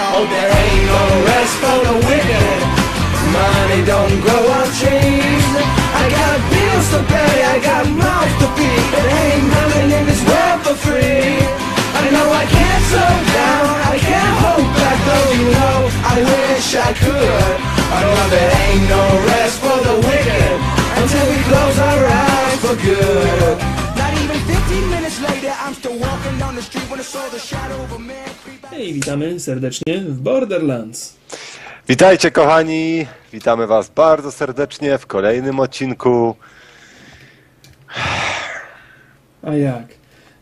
Oh, there ain't no rest for the wicked. Money don't grow on trees. I got bills to pay, I got mouth to feed. It ain't nothing in this world for free. I know I can't slow down, I can't hold back. Though you know, I wish I could. I know there ain't no rest for the wicked until we close our eyes for good. Not even 15 minutes later, I'm still walking down the street when I saw the shadow of a man. Hej, witamy serdecznie w Borderlands. Witajcie kochani, witamy was bardzo serdecznie w kolejnym odcinku. A jak?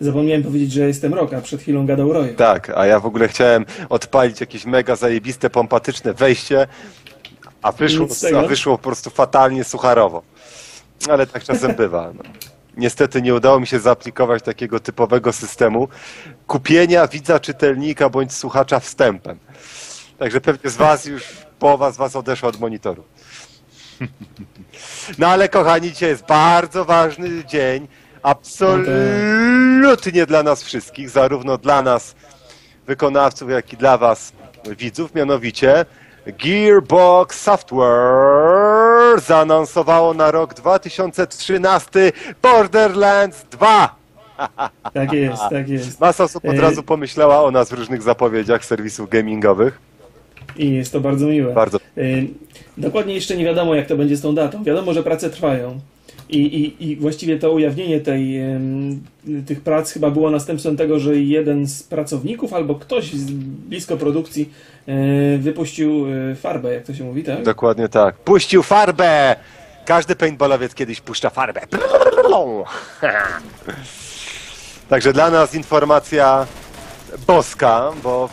Zapomniałem powiedzieć, że jestem Rock, a przed chwilą gadał Roy. Tak, a ja w ogóle chciałem odpalić jakieś mega zajebiste, pompatyczne wejście, a wyszło po prostu fatalnie, sucharowo. Ale tak czasem bywa. No. Niestety nie udało mi się zaaplikować takiego typowego systemu kupienia widza, czytelnika bądź słuchacza wstępem. Także pewnie z was już, połowa z was odeszła od monitoru. No ale kochani, dzisiaj jest bardzo ważny dzień. Absolutnie dla nas wszystkich, zarówno dla nas wykonawców, jak i dla was widzów. Mianowicie Gearbox Software zaanonsowało na rok 2013 Borderlands 2. Tak jest, tak jest. Masa osób od razu pomyślała o nas w różnych zapowiedziach serwisów gamingowych. I jest to bardzo miłe. Bardzo. Dokładnie jeszcze nie wiadomo, jak to będzie z tą datą. Wiadomo, że prace trwają. I właściwie to ujawnienie tych prac chyba było następstwem tego, że jeden z pracowników albo ktoś z blisko produkcji wypuścił farbę, jak to się mówi, tak? Dokładnie tak. Puścił farbę! Każdy paintballowiec kiedyś puszcza farbę. Także dla nas informacja boska, bo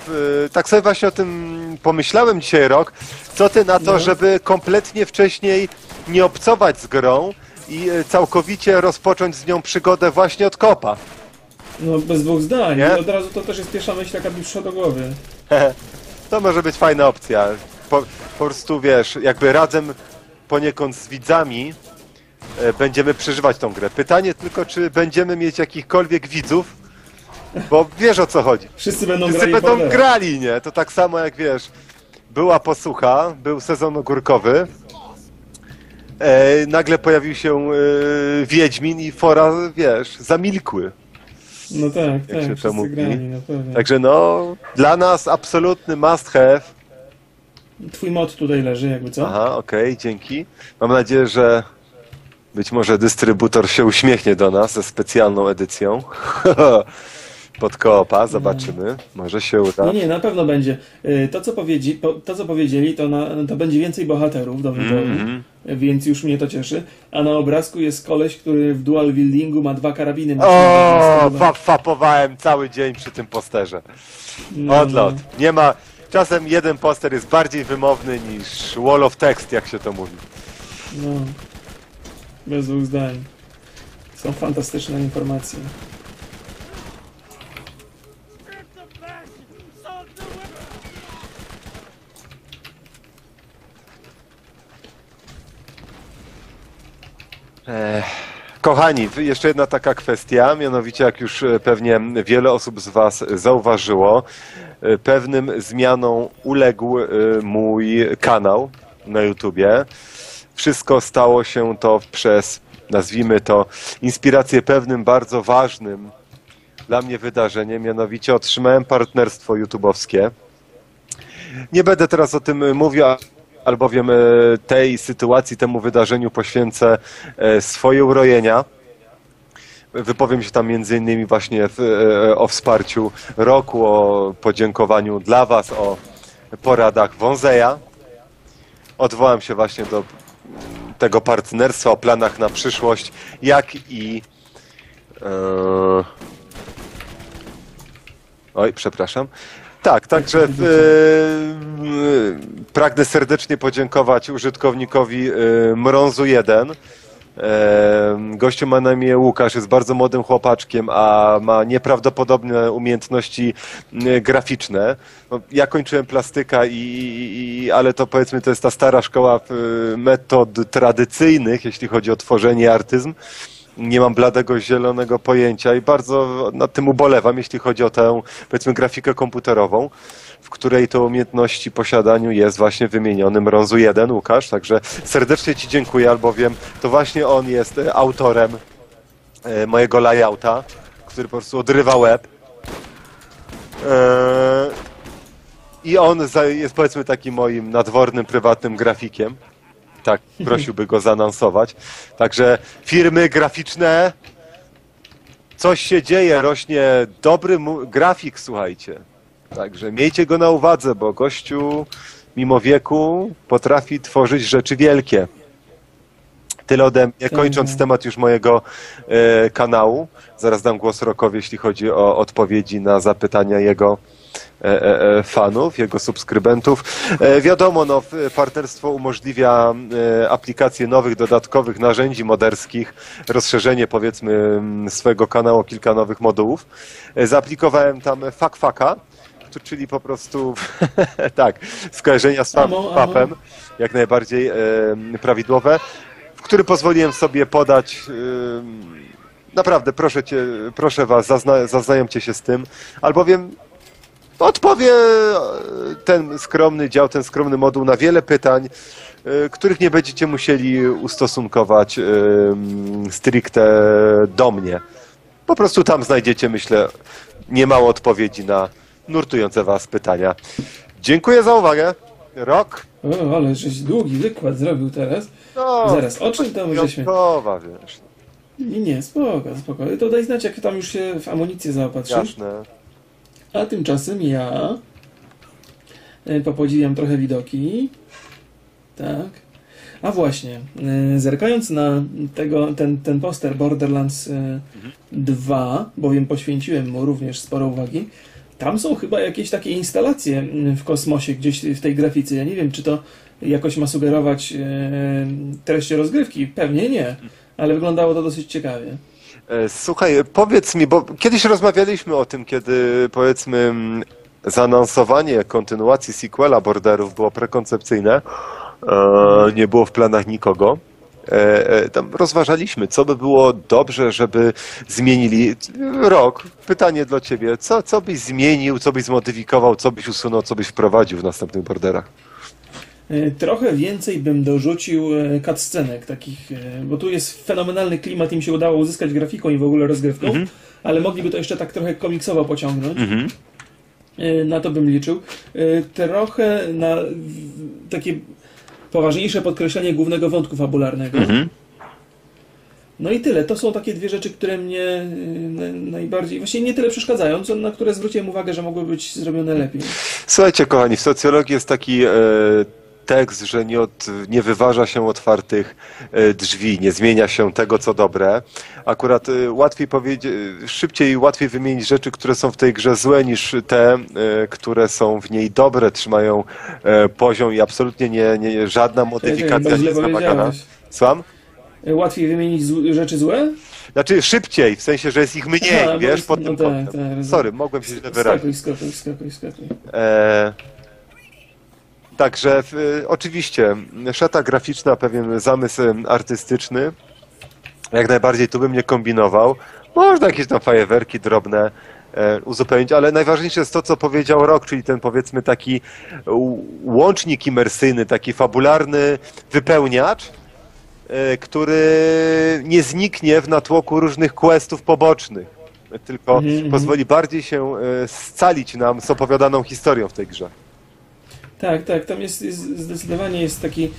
tak sobie właśnie o tym pomyślałem dzisiaj, Rok. Co ty na to, żeby kompletnie wcześniej nie obcować z grą i całkowicie rozpocząć z nią przygodę właśnie od kopa? No bez dwóch zdań. Nie? Od razu to też jest pierwsza myśl, taka bliższa do głowy. To może być fajna opcja. Po prostu wiesz, jakby razem poniekąd z widzami będziemy przeżywać tą grę. Pytanie tylko, czy będziemy mieć jakichkolwiek widzów, bo wiesz o co chodzi. Wszyscy będą grali, nie? To tak samo jak wiesz, była posucha, był sezon ogórkowy, nagle pojawił się Wiedźmin i fora, wiesz, zamilkły. No tak, tak, wszyscy grali, na pewno. Także no, dla nas absolutny must have. Twój mod tutaj leży, jakby co? Aha, okej, dzięki. Mam nadzieję, że być może dystrybutor się uśmiechnie do nas ze specjalną edycją pod koopa, zobaczymy, może się uda. Nie, nie, na pewno będzie. To, co powiedzieli, to będzie więcej bohaterów do wyboru, więc już mnie to cieszy. A na obrazku jest koleś, który w dual wieldingu ma dwa karabiny. O, fapowałem cały dzień przy tym posterze. Odlot. Nie ma... Czasem jeden poster jest bardziej wymowny niż wall of text, jak się to mówi. No, bez dwóch zdań. Są fantastyczne informacje. Kochani, jeszcze jedna taka kwestia, mianowicie jak już pewnie wiele osób z was zauważyło, pewnym zmianom uległ mój kanał na YouTubie. Wszystko stało się to przez, nazwijmy to, inspirację pewnym bardzo ważnym dla mnie wydarzeniem, mianowicie otrzymałem partnerstwo YouTube'owskie. Nie będę teraz o tym mówił, albowiem tej sytuacji, temu wydarzeniu poświęcę swoje urojenia. Wypowiem się tam m.in. właśnie o wsparciu Roku, o podziękowaniu dla was, o poradach Wązeja. Odwołam się właśnie do tego partnerstwa, o planach na przyszłość, jak i... Oj, przepraszam. Tak, także pragnę serdecznie podziękować użytkownikowi MRONZU1. Gościu ma na imię Łukasz, jest bardzo młodym chłopaczkiem, a ma nieprawdopodobne umiejętności graficzne. No, ja kończyłem plastyka, ale to powiedzmy to jest ta stara szkoła metod tradycyjnych, jeśli chodzi o tworzenie i artyzm. nie mam bladego, zielonego pojęcia i bardzo nad tym ubolewam, jeśli chodzi o tę, powiedzmy, grafikę komputerową, w której to umiejętności posiadaniu jest właśnie wymieniony MRONZU 1, Łukasz, także serdecznie Ci dziękuję, albowiem to właśnie on jest autorem mojego layouta, który po prostu odrywa łeb. I on jest, powiedzmy, takim moim nadwornym, prywatnym grafikiem. Tak, prosiłby go zaanonsować. Także firmy graficzne, coś się dzieje, rośnie dobry grafik, słuchajcie. Także miejcie go na uwadze, bo gościu mimo wieku potrafi tworzyć rzeczy wielkie. Tyle ode mnie, kończąc temat już mojego kanału. Zaraz dam głos Rockowi, jeśli chodzi o odpowiedzi na zapytania jego fanów, jego subskrybentów. Wiadomo, no, partnerstwo umożliwia aplikację nowych, dodatkowych narzędzi moderskich, rozszerzenie, powiedzmy, swojego kanału o kilka nowych modułów. Zaaplikowałem tam Fakfaka, czyli po prostu tak, skojarzenia z papem, jak najbardziej prawidłowe, w który pozwoliłem sobie podać. Naprawdę, proszę Was, zaznajomcie się z tym, albowiem odpowie ten skromny dział, ten skromny moduł na wiele pytań, których nie będziecie musieli ustosunkować stricte do mnie. Po prostu tam znajdziecie, myślę, niemało odpowiedzi na nurtujące Was pytania. Dziękuję za uwagę. Rock. O, ale żeś długi wykład zrobił teraz. No, zaraz, o czym tam żeśmy... wiesz. Nie, spoko, spoko. To daj znać, jak tam już się w amunicję zaopatrzysz. Jasne. A tymczasem ja popodziwiam trochę widoki. Tak. A właśnie, zerkając na ten poster Borderlands 2, bowiem poświęciłem mu również sporo uwagi, tam są chyba jakieś takie instalacje w kosmosie, gdzieś w tej grafice. Ja nie wiem, czy to jakoś ma sugerować treść rozgrywki. Pewnie nie, ale wyglądało to dosyć ciekawie. Słuchaj, powiedz mi, bo kiedyś rozmawialiśmy o tym, kiedy, powiedzmy, zaanonsowanie kontynuacji sequela Borderów było prekoncepcyjne, nie było w planach nikogo. Tam rozważaliśmy, co by było dobrze, żeby zmienili. Rok, pytanie dla Ciebie, co byś zmienił, co byś zmodyfikował, co byś usunął, co byś wprowadził w następnych Borderach? Trochę więcej bym dorzucił cutscenek takich, bo tu jest fenomenalny klimat, im się udało uzyskać grafiką i w ogóle rozgrywką, ale mogliby to jeszcze tak trochę komiksowo pociągnąć. Na to bym liczył. Trochę na takie poważniejsze podkreślenie głównego wątku fabularnego. No i tyle. To są takie dwie rzeczy, które mnie najbardziej, właśnie nie tyle przeszkadzają, co na które zwróciłem uwagę, że mogły być zrobione lepiej. Słuchajcie, kochani, w socjologii jest taki tekst, że nie wyważa się otwartych drzwi, nie zmienia się tego, co dobre. Akurat łatwiej powiedzieć, szybciej i łatwiej wymienić rzeczy, które są w tej grze złe, niż te, które są w niej dobre, trzymają poziom i absolutnie żadna modyfikacja nie jest wymagana. Słucham? Łatwiej wymienić rzeczy złe? Znaczy szybciej, w sensie, że jest ich mniej, wiesz, pod tym kątem. Sorry, mogłem się źle wyrazić. Skakuj. Także oczywiście szata graficzna, pewien zamysł artystyczny, jak najbardziej tu bym nie kombinował. Można jakieś tam fajerwerki drobne uzupełnić, ale najważniejsze jest to, co powiedział Rock, czyli ten, powiedzmy, taki łącznik imersyjny, taki fabularny wypełniacz, który nie zniknie w natłoku różnych questów pobocznych, tylko pozwoli bardziej się scalić nam z opowiadaną historią w tej grze. Tak, tam zdecydowanie jest taki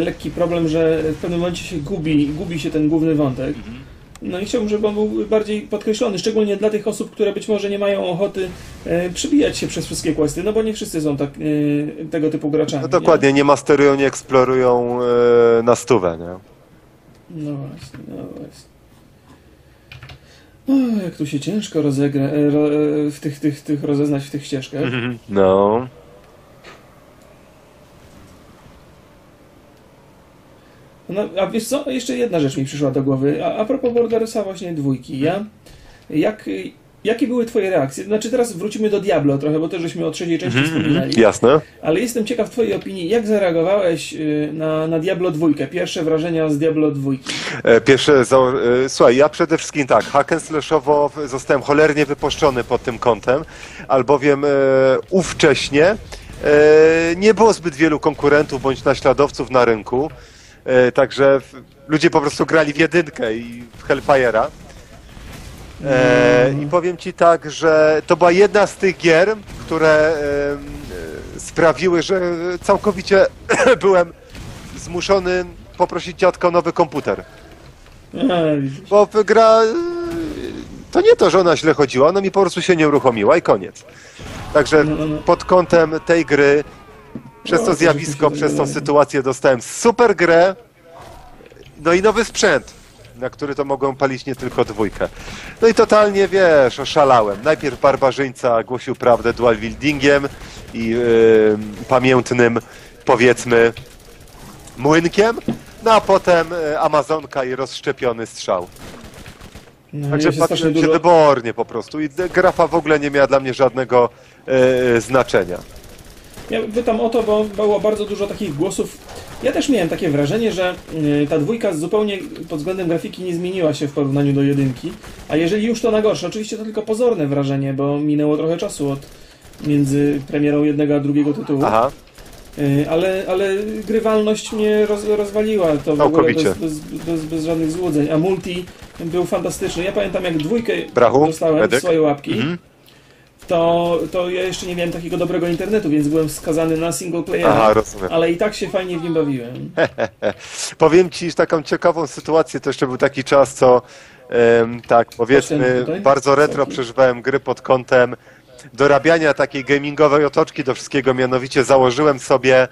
lekki problem, że w pewnym momencie się gubi się ten główny wątek. No i chciałbym, żeby on był bardziej podkreślony, szczególnie dla tych osób, które być może nie mają ochoty przebijać się przez wszystkie questy, no bo nie wszyscy są tak, tego typu graczami. No dokładnie, nie masterują, nie eksplorują na stówę, nie? No właśnie. O, jak tu się ciężko rozeznać w tych ścieżkach. No... No, a wiesz co? Jeszcze jedna rzecz mi przyszła do głowy. A propos Bordersa, właśnie dwójki. Ja, jak Jakie były twoje reakcje? Znaczy teraz wrócimy do Diablo trochę, bo też żeśmy o trzeciej części wspominali. Jasne. Ale jestem ciekaw twojej opinii. Jak zareagowałeś na Diablo 2? Pierwsze wrażenia z Diablo 2? Słuchaj, ja przede wszystkim tak, hack'n'slashowo zostałem cholernie wypuszczony pod tym kątem, albowiem ówcześnie nie było zbyt wielu konkurentów bądź naśladowców na rynku. Także ludzie po prostu grali w jedynkę i w Hellfire'a. I powiem ci tak, że to była jedna z tych gier, które sprawiły, że całkowicie byłem zmuszony poprosić dziadka o nowy komputer. Bo gra... To nie to, że ona źle chodziła, ona mi po prostu się nie uruchomiła i koniec. Także pod kątem tej gry, przez to zjawisko, przez tą sytuację dostałem super grę, no i nowy sprzęt, na który to mogą palić nie tylko dwójkę. No i totalnie, wiesz, oszalałem. Najpierw barbarzyńca głosił prawdę dual wieldingiem i pamiętnym, powiedzmy, młynkiem, no a potem Amazonka i rozszczepiony strzał. No, także patrzyłem się wybornie po prostu i grafa w ogóle nie miała dla mnie żadnego znaczenia. Ja pytam o to, bo było bardzo dużo takich głosów. Ja też miałem takie wrażenie, że ta dwójka zupełnie pod względem grafiki nie zmieniła się w porównaniu do jedynki. A jeżeli już to na gorsze, oczywiście to tylko pozorne wrażenie, bo minęło trochę czasu między premierą jednego a drugiego tytułu. Aha. Ale grywalność mnie rozwaliła, to w ogóle bez żadnych złudzeń. A multi był fantastyczny. Ja pamiętam, jak dwójkę dostałem w swoje łapki. To ja jeszcze nie miałem takiego dobrego internetu, więc byłem skazany na single playera, ale i tak się fajnie w nim bawiłem. Powiem ci taką ciekawą sytuację, to jeszcze był taki czas, co tak powiedzmy bardzo retro przeżywałem gry pod kątem dorabiania takiej gamingowej otoczki do wszystkiego, mianowicie założyłem sobie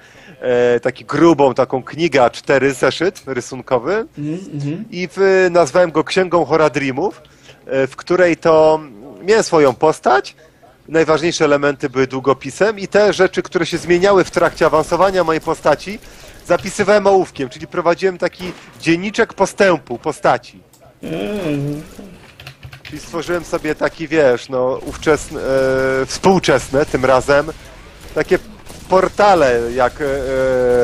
taką knigę A4 zeszyt rysunkowy i nazwałem go Księgą Horror Dreamów, w której to miałem swoją postać. Najważniejsze elementy były długopisem i te rzeczy, które się zmieniały w trakcie awansowania mojej postaci, zapisywałem ołówkiem, czyli prowadziłem taki dzienniczek postępu postaci. Czyli stworzyłem sobie taki, wiesz, no ówczesne, współczesne tym razem, takie portale jak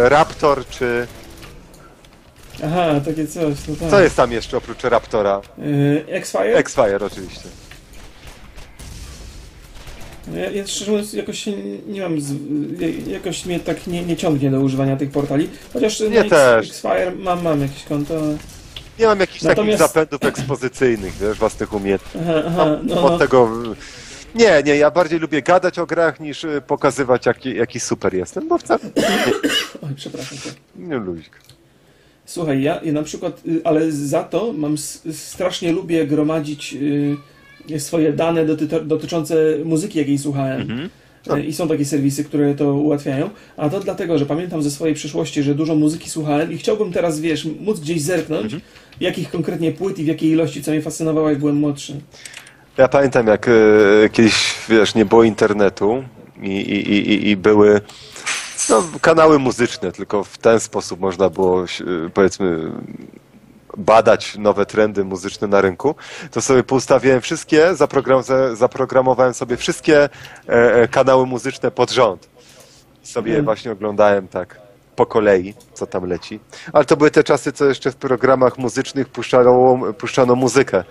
Raptor czy... Aha, takie coś. No tak. Co jest tam jeszcze oprócz Raptora? Xfire? Xfire oczywiście. Ja szczerze mówiąc, jakoś mnie tak nie ciągnie do używania tych portali, chociaż nie Xfire mam jakieś konto. Nie mam jakichś takich zapędów ekspozycyjnych, wiesz, własnych umiejętności. Od tego... Nie, ja bardziej lubię gadać o grach, niż pokazywać, jaki super jestem, bo wcale... Oj, przepraszam. Nie luzik. Słuchaj, ja na przykład, ale za to strasznie lubię gromadzić... swoje dane dotyczące muzyki, jakiej słuchałem. I są takie serwisy, które to ułatwiają. A to dlatego, że pamiętam ze swojej przeszłości, że dużo muzyki słuchałem i chciałbym teraz, wiesz, móc gdzieś zerknąć, jakich konkretnie płyt i w jakiej ilości, co mnie fascynowało, jak byłem młodszy. Ja pamiętam, jak kiedyś, wiesz, nie było internetu i były kanały muzyczne, tylko w ten sposób można było, powiedzmy, badać nowe trendy muzyczne na rynku, to sobie poustawiałem wszystkie, zaprogramowałem sobie wszystkie kanały muzyczne pod rząd. Sobie właśnie oglądałem tak po kolei, co tam leci. Ale to były te czasy, co jeszcze w programach muzycznych puszczano muzykę,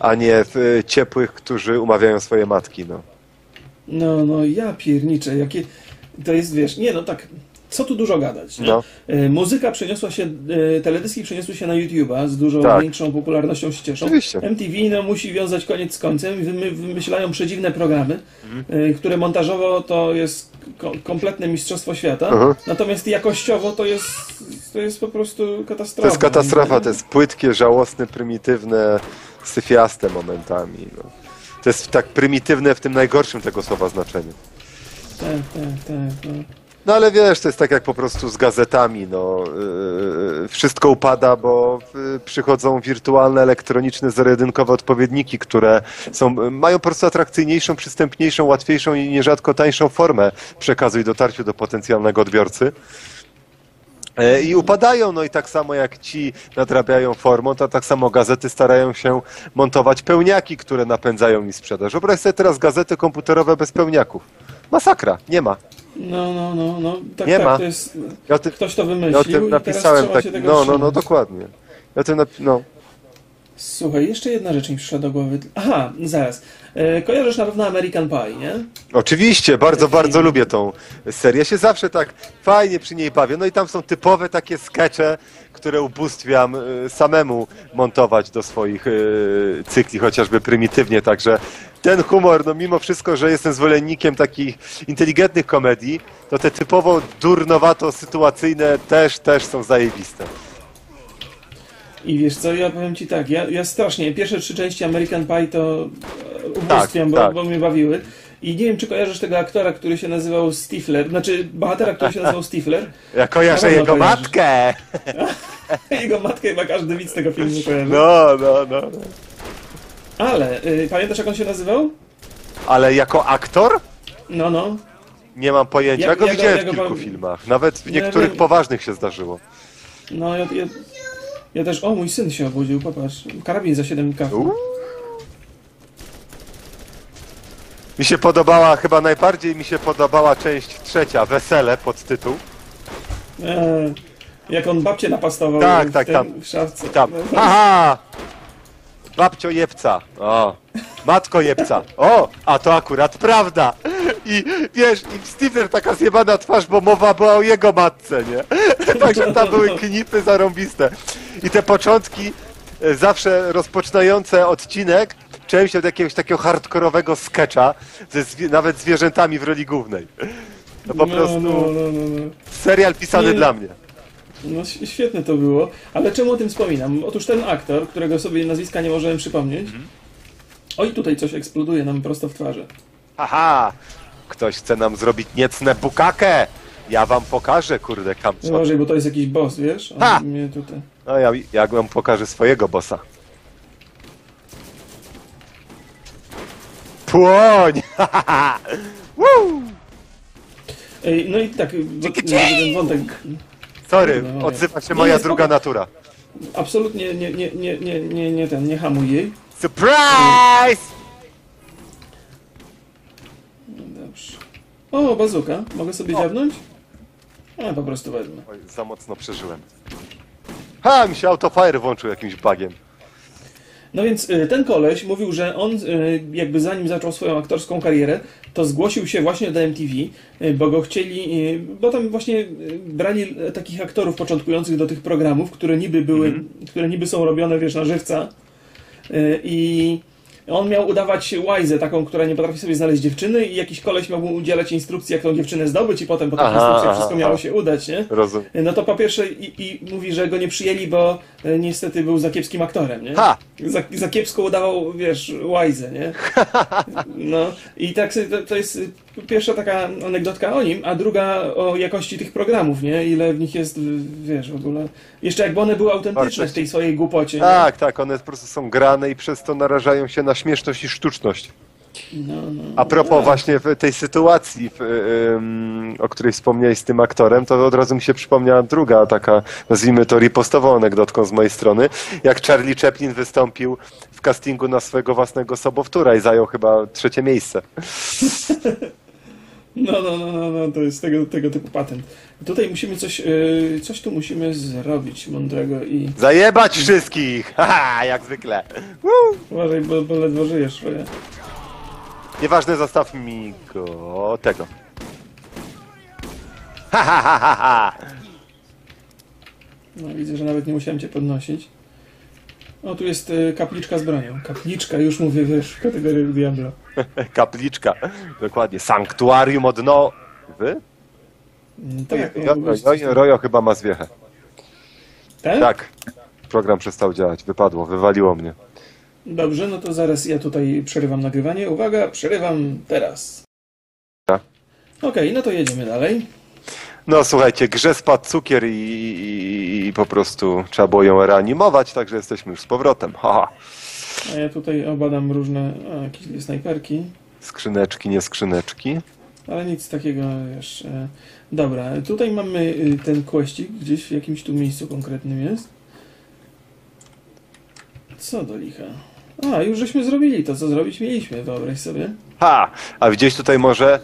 a nie w ciepłych, którzy umawiają swoje matki. No ja pierniczę, jakie... To jest, wiesz, nie no tak... Co tu dużo gadać? Muzyka przeniosła się, teledyski przeniosły się na YouTube'a z dużo większą popularnością ścieżą. Oczywiście. MTV musi wiązać koniec z końcem. Wymyślają przedziwne programy, które montażowo to jest kompletne mistrzostwo świata. Natomiast jakościowo to jest po prostu katastrofa. To jest katastrofa, to jest płytkie, żałosne, prymitywne, syfiaste momentami. To jest tak prymitywne w tym najgorszym tego słowa znaczeniu. Tak. No ale wiesz, to jest tak jak po prostu z gazetami, wszystko upada, bo przychodzą wirtualne, elektroniczne, zero-jedynkowe odpowiedniki, które mają po prostu atrakcyjniejszą, przystępniejszą, łatwiejszą i nierzadko tańszą formę przekazu i dotarciu do potencjalnego odbiorcy. I upadają, no i tak samo jak ci nadrabiają formą, to tak samo gazety starają się montować pełniaki, które napędzają im sprzedaż. Wyobraź sobie teraz gazety komputerowe bez pełniaków. Masakra, nie ma. No. Tak, nie tak, ma. To jest, ja ty, ktoś to wymyślił. Ja o tym napisałem tak. No, dokładnie. Ja o tym no. Słuchaj, jeszcze jedna rzecz mi przyszła do głowy. Aha, zaraz. Kojarzysz na pewno American Pie, nie? Oczywiście, bardzo lubię tą serię. Ja się zawsze tak fajnie przy niej bawię. No i tam są typowe takie skecze, które ubóstwiam samemu montować do swoich cykli, chociażby prymitywnie. Także ten humor, no mimo wszystko, że jestem zwolennikiem takich inteligentnych komedii, to te typowo durnowato-sytuacyjne też są zajebiste. I wiesz co, ja powiem ci tak, ja strasznie, pierwsze 3 części American Pie to ubóstwiam, bo mnie bawiły. I nie wiem, czy kojarzysz tego aktora, który się nazywał Stifler, znaczy bohatera, który się nazywał Stifler. Ja kojarzę jego matkę! Jego matkę chyba każdy widz tego filmu kojarzy. No. Ale, pamiętasz jak on się nazywał? Ale jako aktor? No. Nie mam pojęcia, ja go widziałem w kilku filmach, nawet w niektórych poważnych się zdarzyło. No, ja też... O, mój syn się obudził, popatrz. Karabin za 7K. Mi się podobała, chyba najbardziej mi się podobała część 3, Wesele, pod tytuł. Jak on babcię napastował w szafce. Tam. Aha! Babcio jebca. O! Matko jebca. O! A to akurat prawda! I wiesz, i Stifler taka zjebana twarz, bo mowa była o jego matce, nie? Także tam były knipy zarąbiste. I te początki, zawsze rozpoczynające odcinek, część od jakiegoś takiego hardkorowego sketcha, nawet zwierzętami w roli głównej. To po prostu serial pisany dla mnie. No świetne to było, ale czemu o tym wspominam? Otóż ten aktor, którego sobie nazwiska nie możemy przypomnieć... Oj, tutaj coś eksploduje nam prosto w twarzy. Aha! Ktoś chce nam zrobić niecne pukakę! Ja wam pokażę, kurde, kamczo. Uważaj, bo to jest jakiś boss, wiesz? Ha! Mnie tutaj. No ja wam pokażę swojego bossa. Płoń! Woo! Ej, no i tak, ten wątek... Sorry, odzywa się moja druga natura. Absolutnie nie hamuj jej. Surprise! Dobrze. O, bazuka. Mogę sobie dziabnąć? Ja po prostu wezmę. Oj, za mocno przeżyłem. Ha, mi się autofire włączył jakimś bugiem. No więc ten koleś mówił, że on jakby zanim zaczął swoją aktorską karierę, to zgłosił się właśnie do MTV, bo go chcieli, bo tam właśnie brali takich aktorów początkujących do tych programów, które niby były, które niby są robione, wiesz, na żywca. I on miał udawać łajzę taką, która nie potrafi sobie znaleźć dziewczyny i jakiś koleś miał mu udzielać instrukcji, jak tą dziewczynę zdobyć i potem po tych instrukcjach wszystko miało się udać, nie? Rozumiem. No to po pierwsze i mówi, że go nie przyjęli, bo niestety był za kiepskim aktorem, nie? Za kiepsko udawał, wiesz, łajzę, nie? No i tak to jest pierwsza taka anegdotka o nim, a druga o jakości tych programów, nie? Ile w nich jest, wiesz, w ogóle... Jeszcze jakby one były autentyczne w tej swojej głupocie. Tak, one po prostu są grane i przez to narażają się na śmieszność i sztuczność. A propos właśnie tej sytuacji, o której wspomniałeś z tym aktorem, to od razu mi się przypomniała druga taka, nazwijmy to ripostową anegdotką z mojej strony, jak Charlie Chaplin wystąpił w castingu na swojego własnego sobowtóra i zajął chyba 3. miejsce. No, to jest tego typu patent. Tutaj musimy coś tu musimy zrobić mądrego i... Zajebać wszystkich! Haha, jak zwykle. Woo! Uważaj, bo ledwo żyjesz, Freja. Nieważne, zostaw mi go... tego. Ha. No widzę, że nawet nie musiałem cię podnosić. O, tu jest kapliczka z bronią. Kapliczka, już mówię, wiesz, w kategorii Diablo. Kapliczka, dokładnie. Sanktuarium odno... Wy? Tak. Rojo chyba ma zwiechę. Tak? Tak. Program przestał działać, wypadło, wywaliło mnie. Dobrze, no to zaraz ja tutaj przerywam nagrywanie. Uwaga, przerywam teraz. Okej, no to jedziemy dalej. No słuchajcie, grze spadł cukier i po prostu trzeba było ją reanimować, także jesteśmy już z powrotem. A ja tutaj obadam różne jakieś snajperki. Skrzyneczki, nie skrzyneczki. ale nic takiego wiesz. Dobra, tutaj mamy ten kłeścik, gdzieś w jakimś tu miejscu konkretnym jest. Co do licha. A, już żeśmy zrobili to, co zrobić mieliśmy, wyobraź sobie. Ha! A gdzieś tutaj może...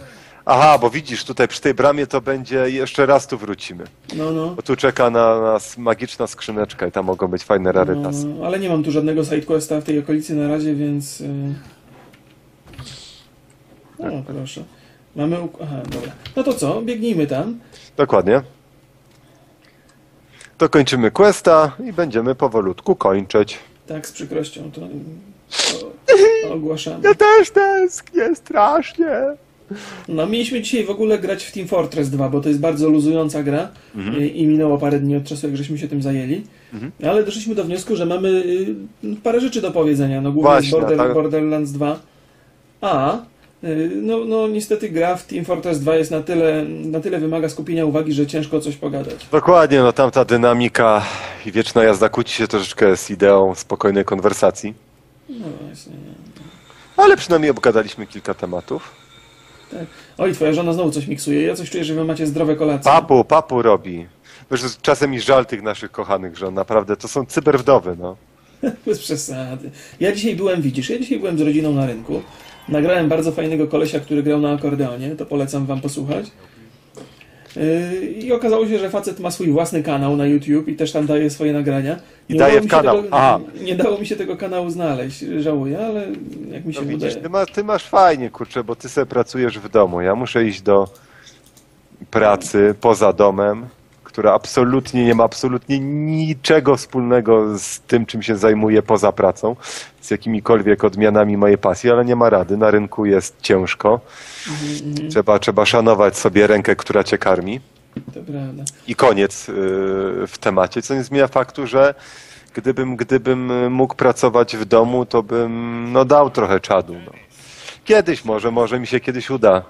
Aha, bo widzisz, tutaj przy tej bramie to będzie, jeszcze raz tu wrócimy. No, no. Bo tu czeka na nas magiczna skrzyneczka i tam mogą być fajne rarytasy. No, ale nie mam tu żadnego sidequesta w tej okolicy na razie, więc... O, tak, proszę. Mamy... Aha, dobra. No to co? Biegnijmy tam. Dokładnie. To kończymy questa i będziemy powolutku kończyć. Tak, z przykrością to ogłaszamy. Ja też tęsknię strasznie. No, mieliśmy dzisiaj w ogóle grać w Team Fortress 2, bo to jest bardzo luzująca gra i minęło parę dni od czasu, jak żeśmy się tym zajęli. Ale doszliśmy do wniosku, że mamy parę rzeczy do powiedzenia. No, głównie właśnie, Borderlands 2. A no niestety gra w Team Fortress 2 jest na tyle wymaga skupienia uwagi, że ciężko coś pogadać. Dokładnie, no tamta dynamika i wieczna jazda kłóci się troszeczkę z ideą spokojnej konwersacji. No właśnie. Ale przynajmniej obgadaliśmy kilka tematów. Tak. Oj, twoja żona znowu coś miksuje. Ja coś czuję, że wy macie zdrowe kolacje. Papu robi. Wiesz, czasem mi żal tych naszych kochanych żon. Naprawdę, to są cyberwdowy, no. Bez przesady. Ja dzisiaj byłem z rodziną na rynku. Nagrałem bardzo fajnego kolesia, który grał na akordeonie. To polecam wam posłuchać. I okazało się, że facet ma swój własny kanał na YouTube i też tam daje swoje nagrania. Nie dało mi się tego kanału znaleźć, żałuję, ale jak mi się udaje. Ty masz fajnie, kurczę, bo ty sobie pracujesz w domu. Ja muszę iść do pracy poza domem, która absolutnie nie ma niczego wspólnego z tym, czym się zajmuję poza pracą, z jakimikolwiek odmianami mojej pasji, ale nie ma rady. Na rynku jest ciężko. Trzeba szanować sobie rękę, która cię karmi. Dobra, no. I koniec w temacie, co nie zmienia faktu, że gdybym mógł pracować w domu, to bym no, dał trochę czadu. No. Kiedyś może mi się kiedyś uda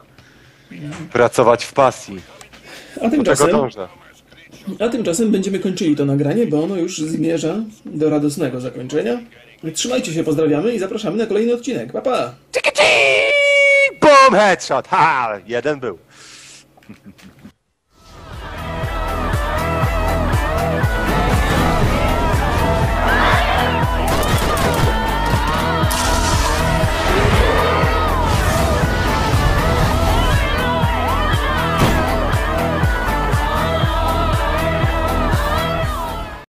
pracować w pasji. A tymczasem będziemy kończyli to nagranie, bo ono już zmierza do radosnego zakończenia. Trzymajcie się, pozdrawiamy i zapraszamy na kolejny odcinek. Pa, pa! Boom, headshot! Ha! Jeden był.